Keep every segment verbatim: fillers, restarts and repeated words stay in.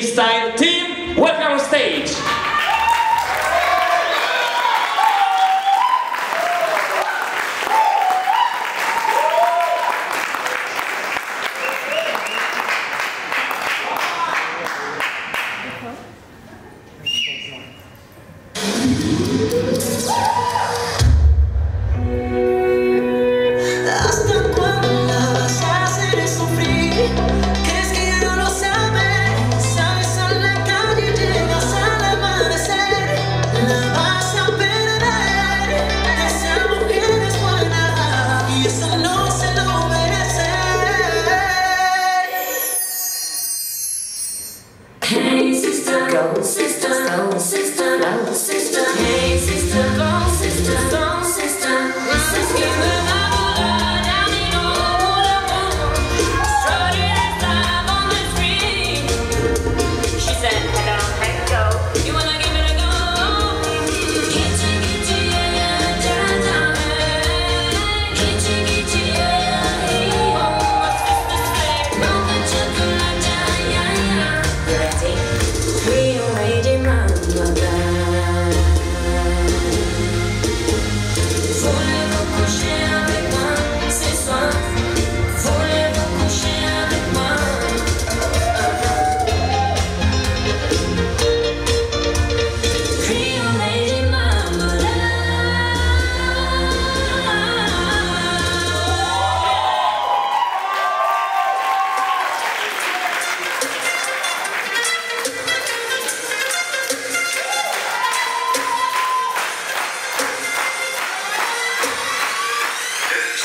Freestyle Team, welcome on stage!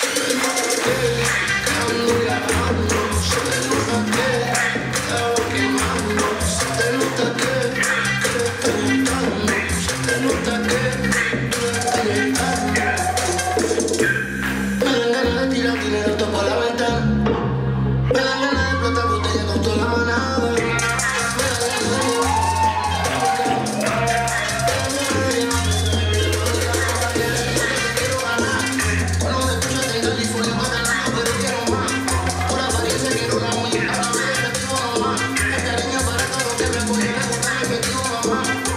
We'll be right back.